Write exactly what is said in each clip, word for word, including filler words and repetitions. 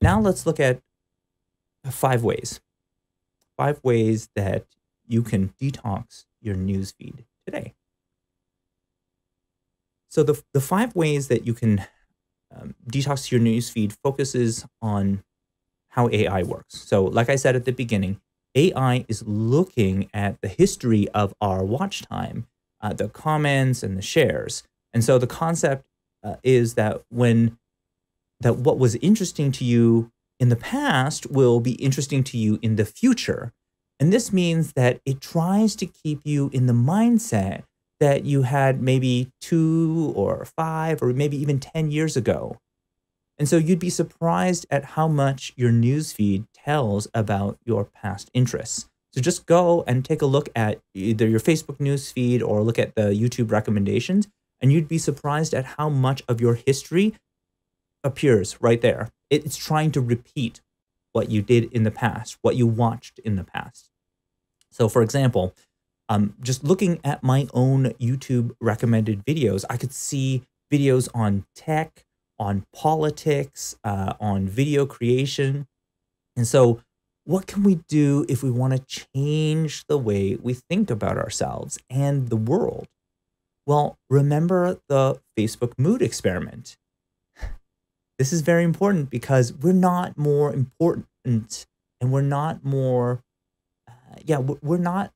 Now let's look at five ways. Five ways that you can detox your newsfeed today. So the, the five ways that you can um, detox your newsfeed focuses on how A I works. So like I said at the beginning, A I is looking at the history of our watch time, uh, the comments and the shares. And so the concept uh, is that when that what was interesting to you in the past will be interesting to you in the future. And this means that it tries to keep you in the mindset that you had maybe two or five or maybe even ten years ago. And so you'd be surprised at how much your newsfeed tells about your past interests. So just go and take a look at either your Facebook newsfeed or look at the YouTube recommendations, and you'd be surprised at how much of your history appears right there. It's trying to repeat what you did in the past, what you watched in the past. So for example, um, just looking at my own YouTube recommended videos, I could see videos on tech, on politics, uh, on video creation. And so what can we do if we want to change the way we think about ourselves and the world? Well, remember the Facebook mood experiment. This is very important because we're not more important and we're not more, uh, yeah, we're not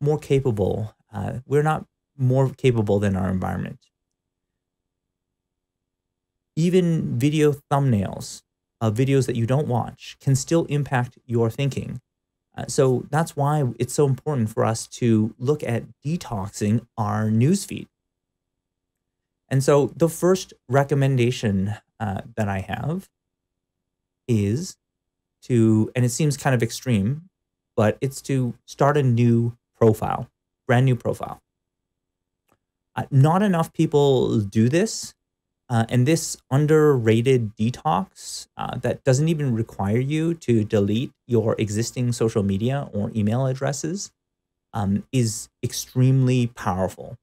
more capable. Uh, we're not more capable than our environment. Even video thumbnails of videos that you don't watch can still impact your thinking. Uh, so that's why it's so important for us to look at detoxing our newsfeed. And so the first recommendation Uh, that I have is to, and it seems kind of extreme, but it's to start a new profile, brand new profile. Uh, not enough people do this, uh, and this underrated detox uh, that doesn't even require you to delete your existing social media or email addresses um, is extremely powerful.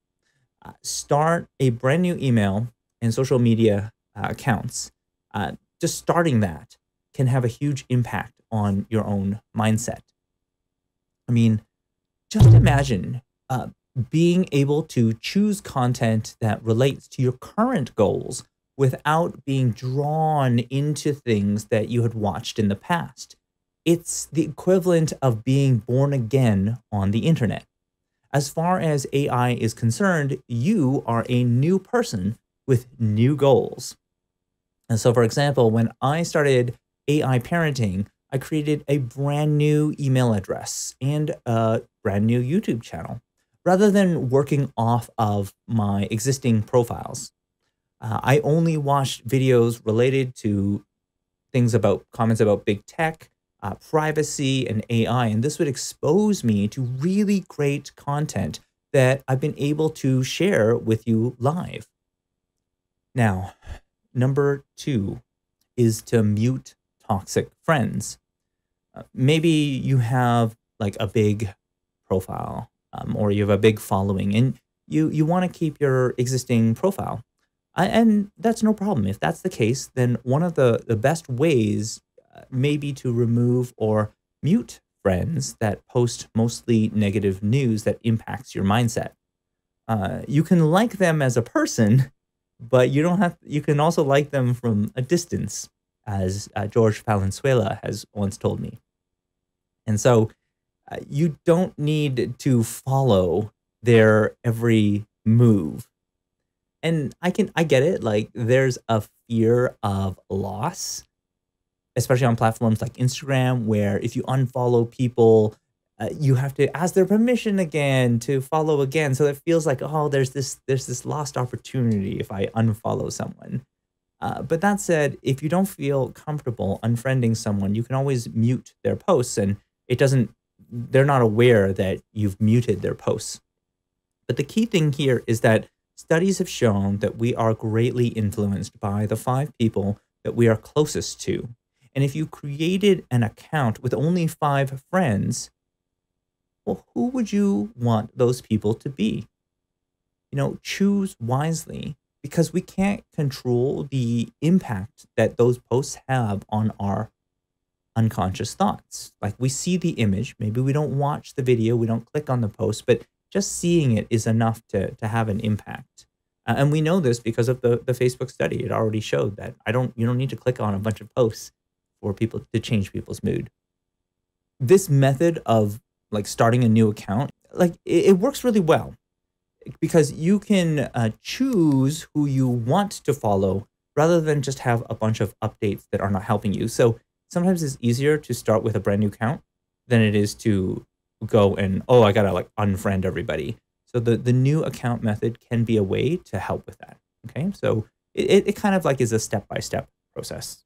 Uh, start a brand new email and social media Uh, accounts, uh, just starting that can have a huge impact on your own mindset. I mean, just imagine uh, being able to choose content that relates to your current goals without being drawn into things that you had watched in the past. It's the equivalent of being born again on the internet. As far as A I is concerned, you are a new person with new goals. And so, for example, when I started A I parenting, I created a brand new email address and a brand new YouTube channel, rather than working off of my existing profiles. Uh, I only watched videos related to things about comments about big tech, uh, privacy, and A I, and this would expose me to really great content that I've been able to share with you live. Now, number two is to mute toxic friends. Uh, maybe you have like a big profile um, or you have a big following and you, you want to keep your existing profile. Uh, and that's no problem. If that's the case, then one of the, the best ways uh, may be to remove or mute friends that post mostly negative news that impacts your mindset. Uh, you can like them as a person, but you don't have. You can also like them from a distance, as uh, George Palenzuela has once told me. And so, uh, you don't need to follow their every move. And I can, I get it. Like there's a fear of loss, especially on platforms like Instagram, where if you unfollow people, uh, you have to ask their permission again to follow again. So it feels like, oh, there's this there's this lost opportunity if I unfollow someone. Uh, but that said, if you don't feel comfortable unfriending someone, you can always mute their posts, and it doesn't, they're not aware that you've muted their posts. But the key thing here is that studies have shown that we are greatly influenced by the five people that we are closest to. And if you created an account with only five friends, well, who would you want those people to be? You know, choose wisely because we can't control the impact that those posts have on our unconscious thoughts. Like, we see the image, maybe we don't watch the video, we don't click on the post, but just seeing it is enough to, to have an impact. Uh, and we know this because of the, the Facebook study. It already showed that I don't, you don't need to click on a bunch of posts for people to change people's mood. This method of like starting a new account, like it, it works really well because you can uh, choose who you want to follow rather than just have a bunch of updates that are not helping you. So sometimes it's easier to start with a brand new account than it is to go and, oh, I gotta like unfriend everybody. So the, the new account method can be a way to help with that, okay? So it, it kind of like is a step-by-step process.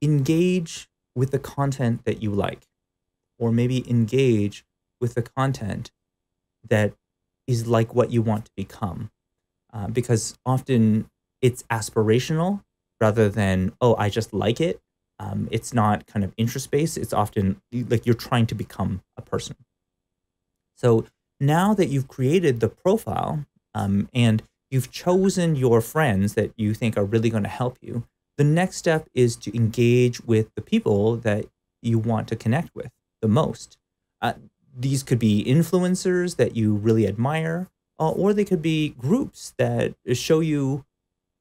Engage with the content that you like, or maybe engage with the content that is like what you want to become. Uh, because often it's aspirational rather than, oh, I just like it. Um, it's not kind of interest-based. It's often like you're trying to become a person. So now that you've created the profile um, and you've chosen your friends that you think are really going to help you, the next step is to engage with the people that you want to connect with the most. Uh, these could be influencers that you really admire, uh, or they could be groups that show you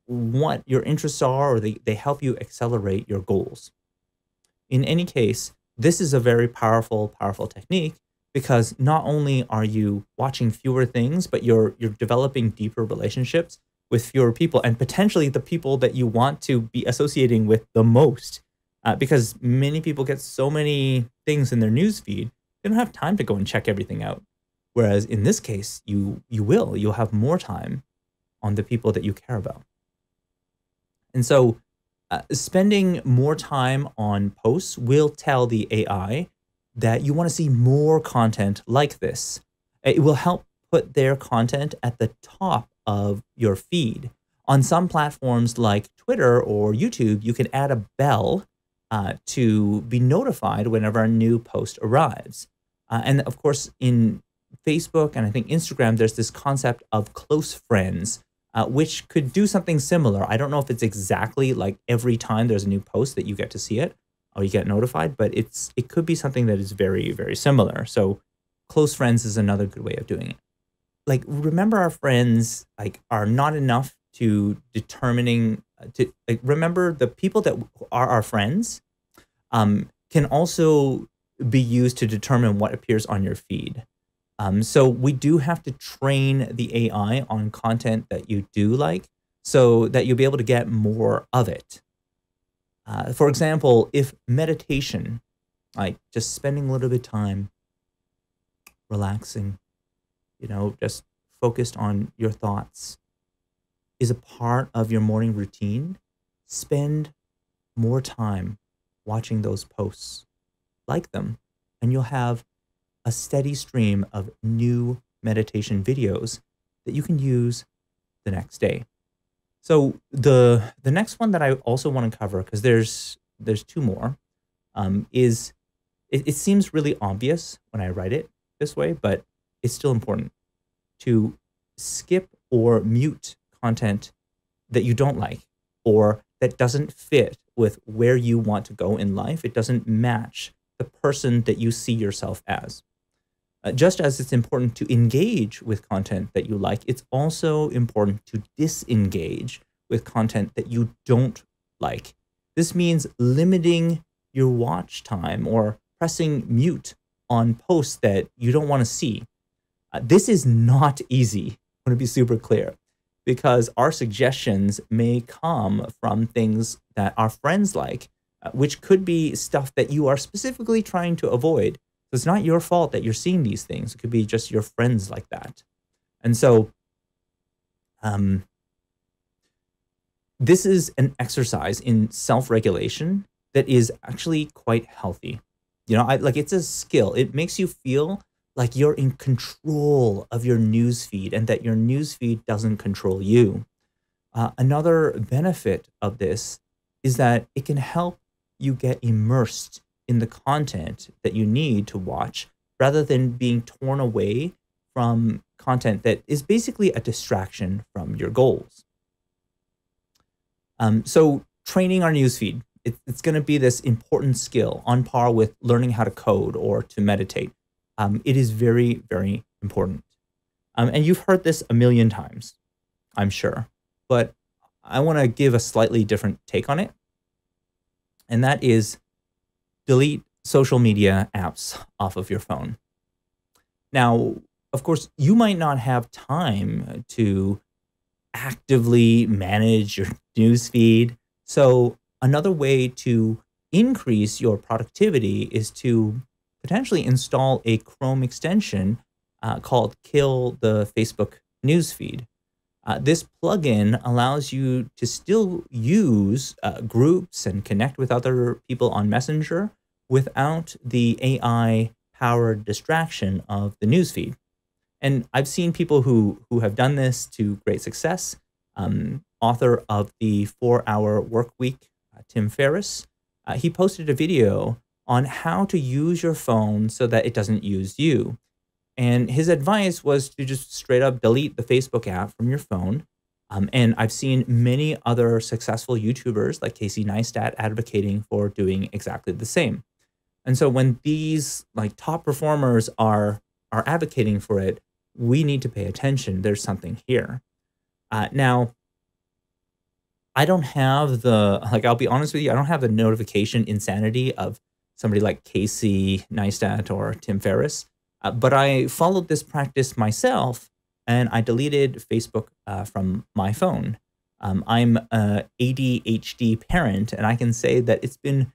what your interests are, or they, they help you accelerate your goals. In any case, this is a very powerful, powerful technique because not only are you watching fewer things, but you're, you're developing deeper relationships with fewer people and potentially the people that you want to be associating with the most. Uh, because many people get so many things in their newsfeed, they don't have time to go and check everything out. Whereas in this case, you, you will. You'll have more time on the people that you care about. And so uh, spending more time on posts will tell the A I that you want to see more content like this. It will help put their content at the top of your feed. On some platforms like Twitter or YouTube, you can add a bell uh, to be notified whenever a new post arrives. Uh, and of course, in Facebook and I think Instagram, there's this concept of close friends, Uh, which could do something similar. I don't know if it's exactly like every time there's a new post that you get to see it or you get notified, but it's it could be something that is very, very similar. So close friends is another good way of doing it. Like, remember, our friends like are not enough to determining to like remember the people that are our friends um, can also be used to determine what appears on your feed. Um, so we do have to train the A I on content that you do like so that you'll be able to get more of it. Uh, for example, if meditation, like just spending a little bit of time relaxing, you know, just focused on your thoughts, is a part of your morning routine, spend more time watching those posts, like them, and you'll have a steady stream of new meditation videos that you can use the next day. So the the next one that I also want to cover, because there's there's two more, um, is it, it seems really obvious when I write it this way, but it's still important to skip or mute content that you don't like or that doesn't fit with where you want to go in life. It doesn't match the person that you see yourself as. Uh, just as it's important to engage with content that you like, it's also important to disengage with content that you don't like. This means limiting your watch time or pressing mute on posts that you don't want to see. Uh, this is not easy, I want to be super clear, because our suggestions may come from things that our friends like, uh, which could be stuff that you are specifically trying to avoid. It's not your fault that you're seeing these things. It could be just your friends like that. And so um, this is an exercise in self-regulation that is actually quite healthy. You know, I, like it's a skill. It makes you feel like you're in control of your newsfeed and that your newsfeed doesn't control you. Uh, another benefit of this is that it can help you get immersed in the content that you need to watch rather than being torn away from content that is basically a distraction from your goals. Um, so training our newsfeed, it, it's going to be this important skill on par with learning how to code or to meditate. Um, it is very, very important. Um, and you've heard this a million times, I'm sure, but I want to give a slightly different take on it. And that is delete social media apps off of your phone. Now, of course, you might not have time to actively manage your newsfeed. So another way to increase your productivity is to potentially install a Chrome extension uh, called Kill the Facebook Newsfeed. Uh, this plugin allows you to still use uh, groups and connect with other people on Messenger without the A I-powered distraction of the newsfeed. And I've seen people who, who have done this to great success. Um, author of the four hour Work Week, uh, Tim Ferriss, uh, he posted a video on how to use your phone so that it doesn't use you. And his advice was to just straight up delete the Facebook app from your phone. Um, and I've seen many other successful YouTubers like Casey Neistat advocating for doing exactly the same. And so when these like top performers are, are advocating for it, we need to pay attention. There's something here. Uh, now, I don't have the, like, I'll be honest with you, I don't have the notification insanity of somebody like Casey Neistat or Tim Ferriss. Uh, but I followed this practice myself, and I deleted Facebook uh, from my phone. Um, I'm an A D H D parent, and I can say that it's been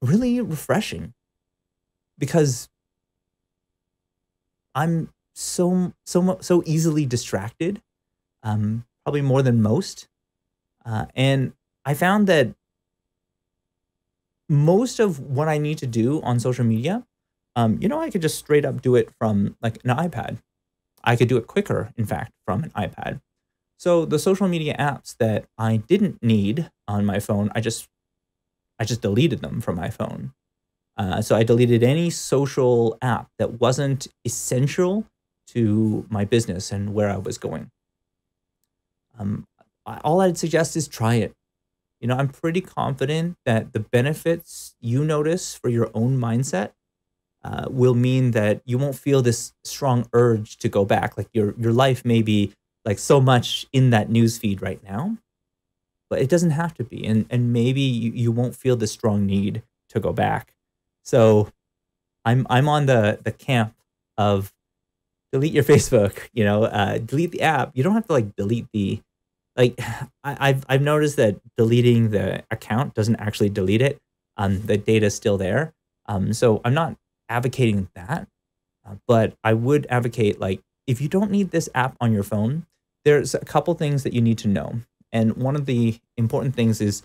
really refreshing because I'm so so so easily distracted, um, probably more than most, uh, and I found that most of what I need to do on social media, Um, you know, I could just straight up do it from like an iPad. I could do it quicker, in fact, from an iPad. So the social media apps that I didn't need on my phone, I just, I just deleted them from my phone. Uh, so I deleted any social app that wasn't essential to my business and where I was going. Um, all I'd suggest is try it. You know, I'm pretty confident that the benefits you notice for your own mindset Uh, will mean that you won't feel this strong urge to go back. Like your your life may be like so much in that newsfeed right now, but it doesn't have to be. And and maybe you, you won't feel the strong need to go back. So I'm I'm on the the camp of delete your Facebook. You know, uh, delete the app. You don't have to like delete the like. I, I've I've noticed that deleting the account doesn't actually delete it. Um, the data is still there. Um, so I'm not advocating that, uh, but I would advocate, like, if you don't need this app on your phone, there's a couple things that you need to know. And one of the important things is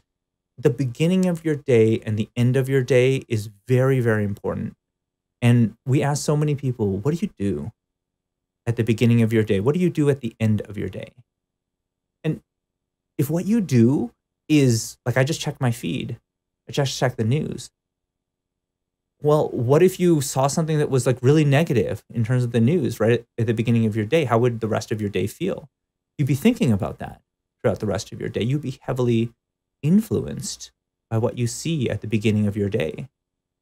the beginning of your day and the end of your day is very, very important. And we ask so many people, what do you do at the beginning of your day? What do you do at the end of your day? And if what you do is like, I just check my feed, I just check the news. Well, what if you saw something that was like really negative in terms of the news right at the beginning of your day? How would the rest of your day feel? You'd be thinking about that throughout the rest of your day. You'd be heavily influenced by what you see at the beginning of your day.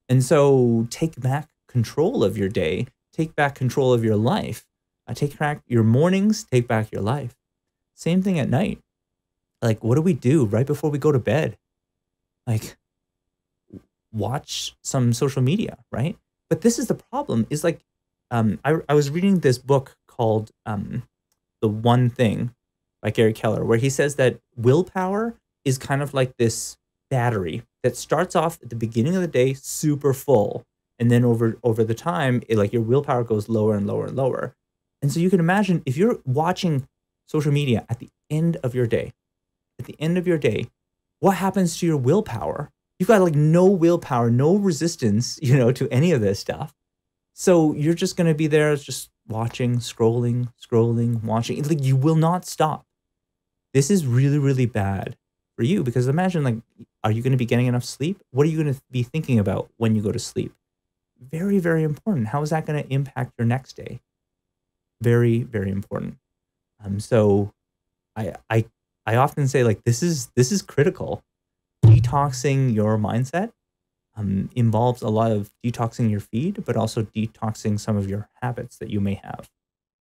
And so take back control of your day, take back control of your life, take back your mornings, take back your life. Same thing at night. Like, what do we do right before we go to bed? Like, watch some social media, right? But this is the problem, is like, um, I, I was reading this book called um, The One Thing by Gary Keller, where he says that willpower is kind of like this battery that starts off at the beginning of the day super full. And then over, over the time, it, like your willpower goes lower and lower and lower. And so you can imagine if you're watching social media at the end of your day, at the end of your day, what happens to your willpower? You've got like no willpower, no resistance, you know, to any of this stuff. So you're just going to be there just watching, scrolling, scrolling, watching. It's like you will not stop. This is really, really bad for you because imagine, like, are you going to be getting enough sleep? What are you going to be thinking about when you go to sleep? Very, very important. How is that going to impact your next day? Very, very important. Um, so I, I, I often say, like, this is this is critical. Detoxing your mindset um, involves a lot of detoxing your feed, but also detoxing some of your habits that you may have.